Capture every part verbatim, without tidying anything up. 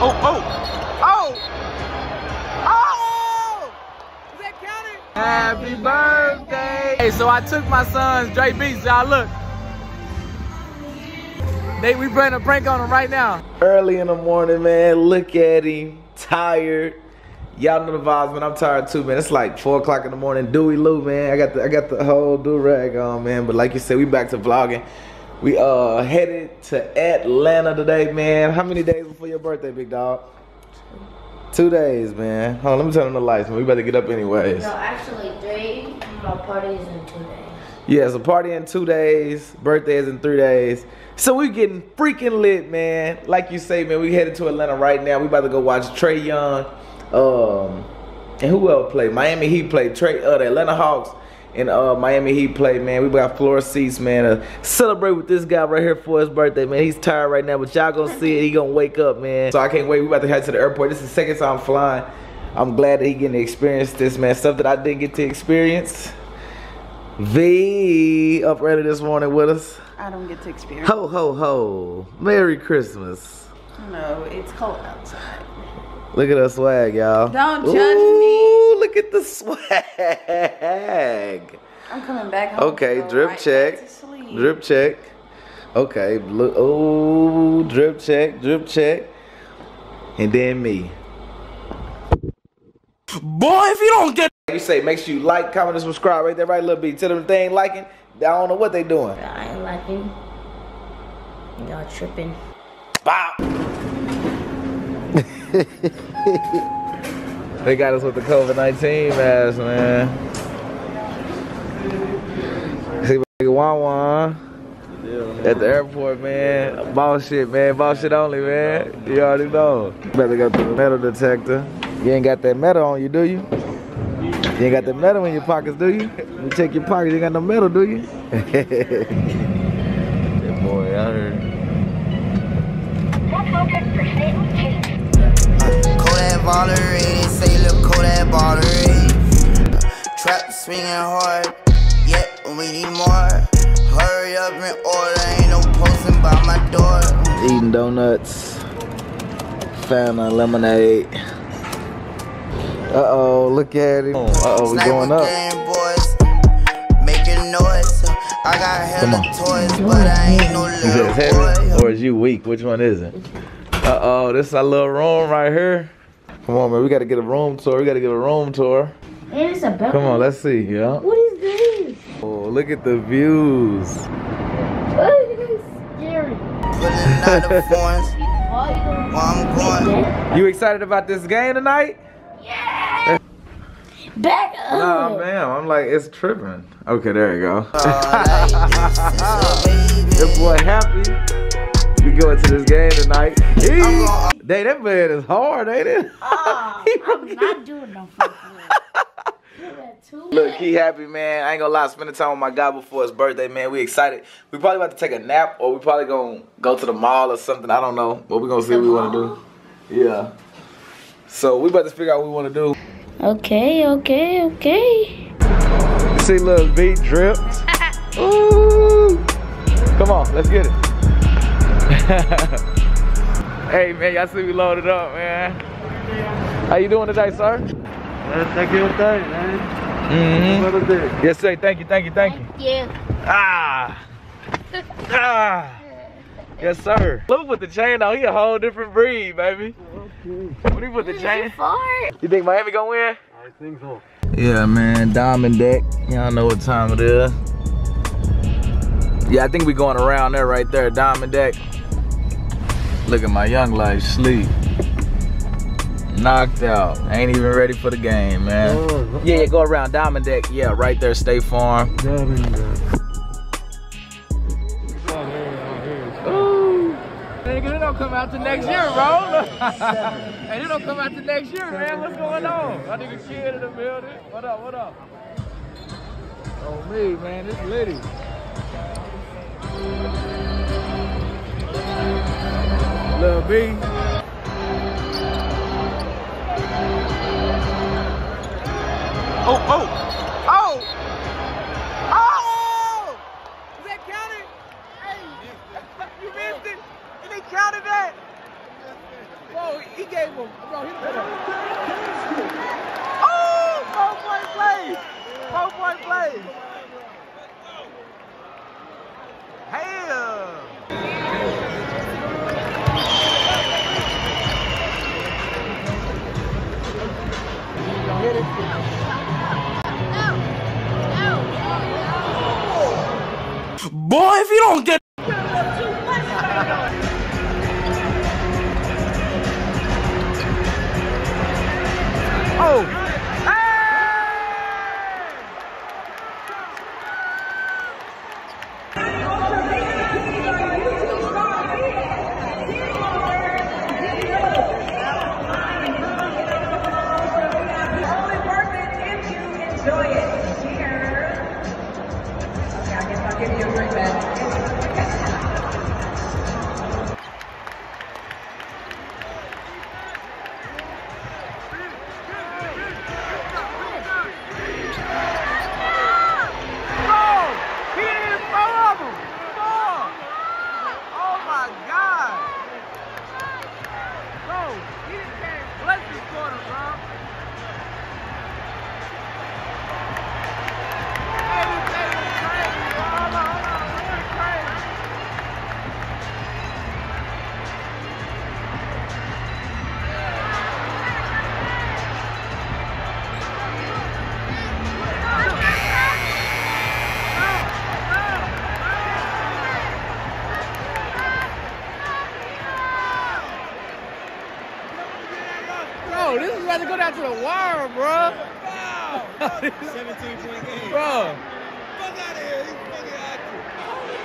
Oh, oh, oh, oh! Is that counted? Happy birthday! Hey, so I took my sons, Drake Beats, y'all look. They, we bring a prank on him right now. Early in the morning, man, look at him, tired. Y'all know the vibes, man. I'm tired too, man. It's like four o'clock in the morning. Dewey Lou, man. I got the I got the whole do-rag on, man. But like you said, we back to vlogging. We uh headed to Atlanta today, man. How many days before your birthday, big dog? Two days, man. Hold on, let me turn on the lights, man. We better get up anyways. No, actually three. My party is in two days. Yeah, it's a party in two days, birthday is in three days. So we getting freaking lit, man. Like you say, man, we headed to Atlanta right now. We about to go watch Trae Young. Um, and who else played? Miami Heat played. Trey, uh, the Atlanta Hawks and uh, Miami Heat played, man. We got floor seats, man. Uh, celebrate with this guy right here for his birthday, man. He's tired right now, but y'all gonna see it. He gonna wake up, man. So I can't wait. We about to head to the airport. This is the second time flying. I'm glad that he getting to experience this, man. Stuff that I didn't get to experience. V up early this morning with us. I don't get to experience. Ho, ho, ho. Merry Christmas. No, it's cold outside. Look at the swag, y'all. Don't judge Ooh, me. Look at the swag. I'm coming back home. Okay, drip right check. Drip check. Okay, look. Oh, drip check, drip check. And then me. Boy, if you don't get. You say, make sure you like, comment, and subscribe right there, right, Lil B. Tell them if they ain't liking, I don't know what they doing. I ain't liking. Y'all tripping. Bop. They got us with the COVID nineteen mask, man. See, we Wan Wan at the airport, man. Ball shit, man. Ball shit only, man. You already know. Better go through the metal detector. You ain't got that metal on you, do you? You ain't got the metal in your pockets, do you? You check your pockets. You ain't got no metal, do you? That boy out here. Kodak Valerie, they say look Kodak Valerie. Trap swinging hard, yet we need more. Hurry up and order, ain't no posting by my door. Eating donuts, found a lemonade. Uh oh, look at him. Uh oh, we going up. Making noise, I got hella toys, but I ain't no little boy. Or is you weak? Which one is it? Uh oh, this is our little room right here. Come on, man, we gotta get a room tour. We gotta get a room tour. And it's a bedroom. Come on, let's see, yeah. What is this? Oh, look at the views. What is scary? You excited about this game tonight? Yeah. Back up. No, ma'am. I'm like, it's tripping. Okay, there you go. This boy happy. We going to this game tonight. Dang, that man is hard, ain't it? Oh, I'm not doing no fucking Look, he happy, man. I ain't gonna lie. Spending time with my guy before his birthday, man. We excited. We probably about to take a nap, or we probably gonna go to the mall or something. I don't know, but we gonna see the what we mall? wanna do. Yeah. So we about to figure out what we wanna do. Okay, okay, okay. See, little beat dripped. Ooh. Come on, let's get it. Hey man, y'all see we loaded up, man. How you doing today, sir? Thank you, thank you, man. Mm-hmm. Yes, sir. Thank you, thank you, thank you. Thank you. Ah. Ah. Yes, sir. Luke put the chain on. He a whole different breed, baby. Okay. When he put the chain on. You think Miami gonna win? I think so. Yeah, man. Diamond deck. Y'all know what time it is. Yeah, I think we going around there right there. Diamond deck. Look at my young life sleep. Knocked out. Ain't even ready for the game, man. Oh, yeah, yeah, go around. Diamond deck. Yeah, right there. State Farm. Diamond deck. Ooh. Hey, they don't come out till next year, bro. Hey, they don't come out till next year, man. What's going on? I think a kid in the building. What up, what up? Oh, me, man. This litty. Lil B. Oh, oh, oh, oh! Is that counted? Hey, you missed it. Did they count it that? bro, he gave him. Bro, he put him. Oh, four point play. Four point play. Hell. No, no, no. Boy, if you don't get too much, oh, to the wire, bro. seventeen point game. Bro. Fuck out of here. He's fucking active. He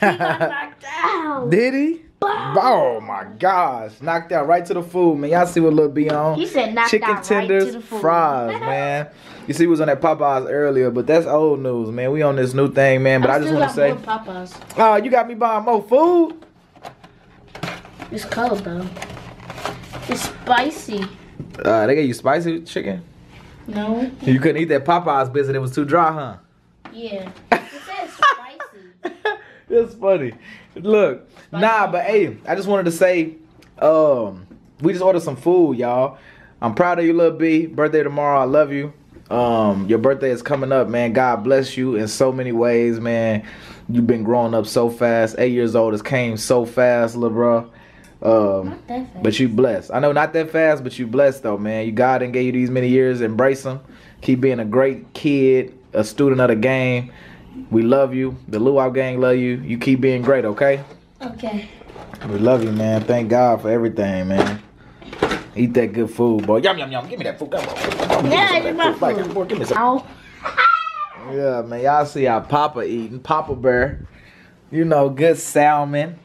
got knocked out. Did he? Boom. Oh my gosh. Knocked out right to the food, man. Y'all see what Lil B on. He said knocked Chicken out tenders, right to the food. Fries, man. You see we was on that Popeyes earlier, but that's old news, man. We on this new thing, man. But I, I just want to say Popeyes. Oh, you got me buying more food? It's cold, bro. It's spicy. Uh, they gave you spicy chicken? No. You couldn't eat that Popeyes business. It was too dry, huh? Yeah. It says spicy. That's funny. Look. Nah, but hey, I just wanted to say, um, we just ordered some food, y'all. I'm proud of you, Lil B. Birthday tomorrow. I love you. Um, your birthday is coming up, man. God bless you in so many ways, man. You've been growing up so fast. Eight years old, it came so fast, Lil Bro. Um, not that fast. But you blessed. I know not that fast, but you blessed, though, man. You God done gave you these many years. Embrace them. Keep being a great kid, a student of the game. We love you. The Luau gang love you. You keep being great, okay? Okay. We love you, man. Thank God for everything, man. Eat that good food, boy. Yum, yum, yum. Give me that food. Come on. Yeah, give me my food. food. Boy, give me some. Ow. Yeah, man. Y'all see our Papa eating. Papa Bear. You know, good salmon.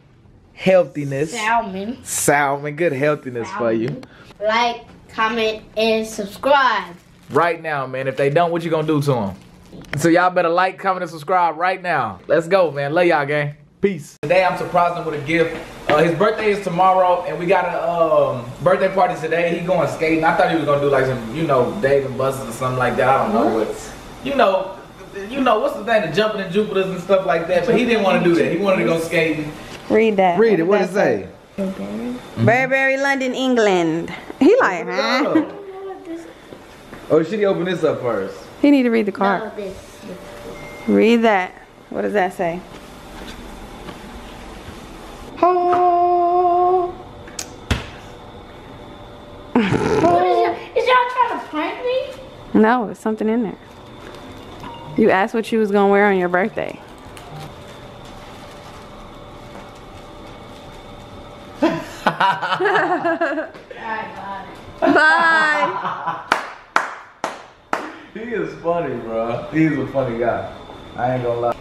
Healthiness. Salmon. Salmon. Good healthiness salmon. for you. Like, comment, and subscribe. Right now, man. If they don't, what you gonna do to them? So y'all better like, comment, and subscribe right now. Let's go, man. Love y'all, gang. Peace. Today I'm surprising him with a gift. Uh, his birthday is tomorrow, and we got a um, birthday party today. He going skating. I thought he was gonna do like some, you know, Dave and Busters or something like that. I don't know what. what. You know, you know what's the thing, the jumping and Jupiters and stuff like that. But he didn't want to do that. He wanted to go skating. Read that. Read it. What did it say? Mm-hmm. Burberry, London, England. He like, huh? Oh, should he open this up first? He need to read the card. No, read that. What does that say? Oh. What is y'all, is y'all trying to prank me? No, there's something in there. You asked what you was gonna wear on your birthday. Bye. Bye. He is funny, bro. He is a funny guy. I ain't gonna lie.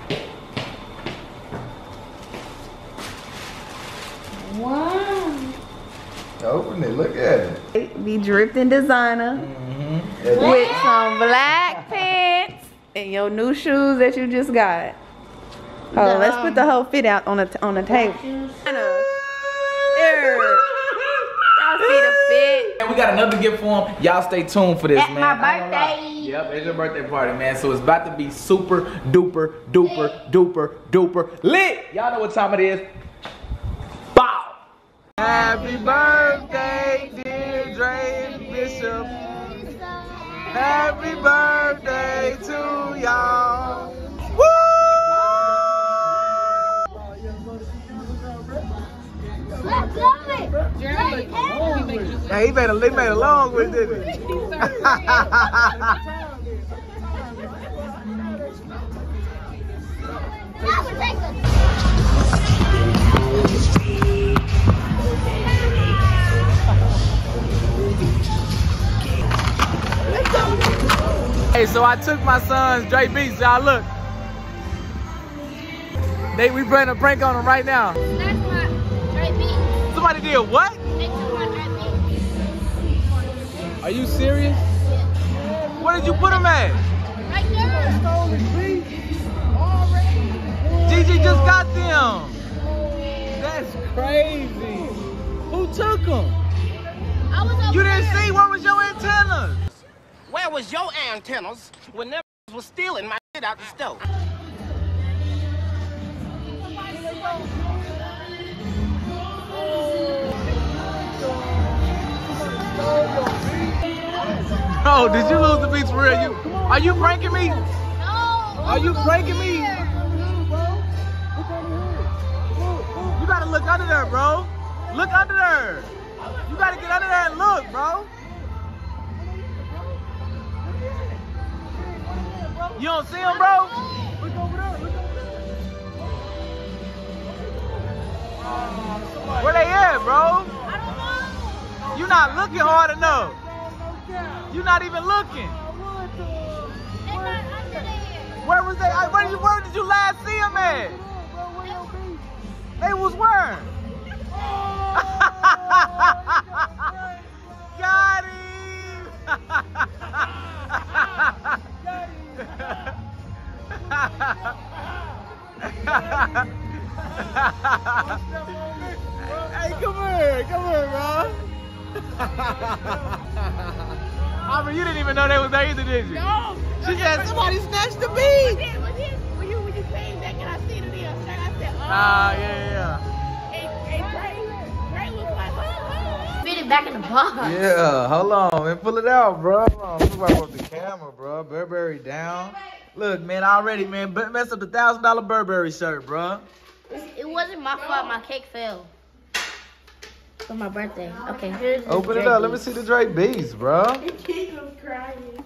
Wow. Open it. Look at it. Be dripped in designer mm-hmm. yeah. with some black pants and your new shoes that you just got. Oh, um, let's put the whole fit out on the on the table. There. feet a fit. And we got another gift for him. Y'all stay tuned for this, At man. At my birthday. Yep, it's your birthday party, man. So it's about to be super duper duper lit. duper duper lit. Y'all know what time it is. Bow. Happy birthday, dear Drake Bishop. Happy birthday to y'all. Yeah, he made a he made a long one, didn't he? Hey, so I took my sons, Drake Beats, y'all look. They we playing a prank on them right now. Somebody did what? Are you serious? Yeah. Where did you put him at? Right there. Gigi just got them. That's crazy. Who took them? I was you didn't there. see? Where was your antennas? Where was your antennas when them was stealing my shit out the store? Oh, did you lose the beats for real? You are you pranking me? No. Are you pranking me? You gotta look under there, bro. Look under there. You gotta get under there and look, bro. You don't see him, bro? Look over there. Look over there. Where they at, bro? I don't know. You're not looking hard enough. You're not even looking. They're not under there. Where was they? Where did you, where did you last see them at? They was where? Got him. Hey, come here, come here, bro. I mean, you didn't even know they was there either, did you? No. She no, said somebody snatched the beat. When you, when you came back and I seen it in, I said, oh. Ah, uh, yeah, yeah. Hey, hey, Dre, Dre was like, oh, oh. Fit it back in the box. Yeah, hold on, man, pull it out, bro. Hold on, somebody broke the camera, bro. Burberry down. Look, man, already, man, messed up the thousand dollar Burberry shirt, bro. It wasn't my fault. My cake fell for my birthday. Okay, here's the open it up. Beats. Let me see the Drake Beats, bro. The kid was crying.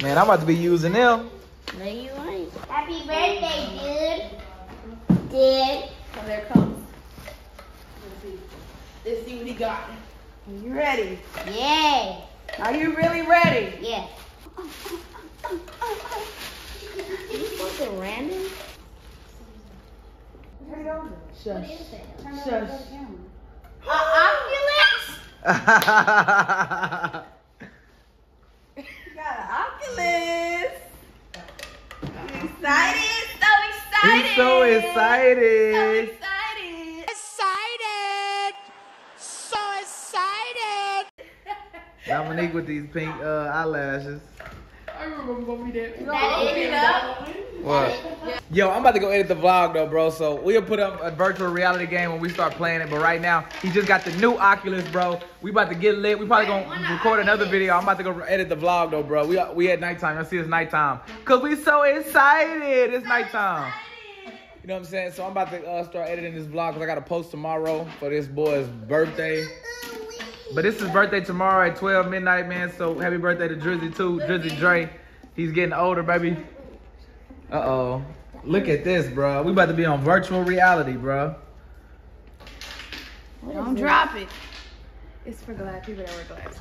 Man, I'm about to be using them. No, you ain't. Happy birthday, dude. Did. Oh, there it comes. Let's see. Let's see what he got. Are you ready? Yay. Are you really ready? Yeah. Random? Turn it over. Shush. What is it? Turn it over the camera. An Oculus? You got an Oculus. You excited? So excited. He's so excited. So excited. Excited. So excited. Dominique with these pink uh, eyelashes. I remember going to be that. What? Yo, I'm about to go edit the vlog though, bro. So we'll put up a virtual reality game when we start playing it. But right now, he just got the new Oculus, bro. We about to get lit. We probably gonna record another video. I'm about to go edit the vlog though, bro. We we at nighttime. Y'all see it's nighttime. Cause we so excited. It's nighttime. You know what I'm saying? So I'm about to uh, start editing this vlog because I gotta post tomorrow for this boy's birthday. But it's his birthday tomorrow at twelve midnight, man. So happy birthday to Drizzy too, Drizzy Dre. He's getting older, baby. Uh-oh. Look at this, bro. We about to be on virtual reality, bro. Don't drop it. It's for glad people that wear glasses.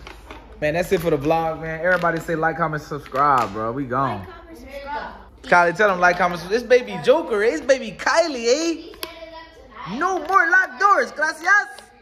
Man, that's it for the vlog, man. Everybody say like, comment, subscribe, bro. We gone. Like, comment, subscribe. Kylie, tell them like, comment, subscribe. It's baby Joker. It's baby Kylie, eh? No more locked doors. Gracias.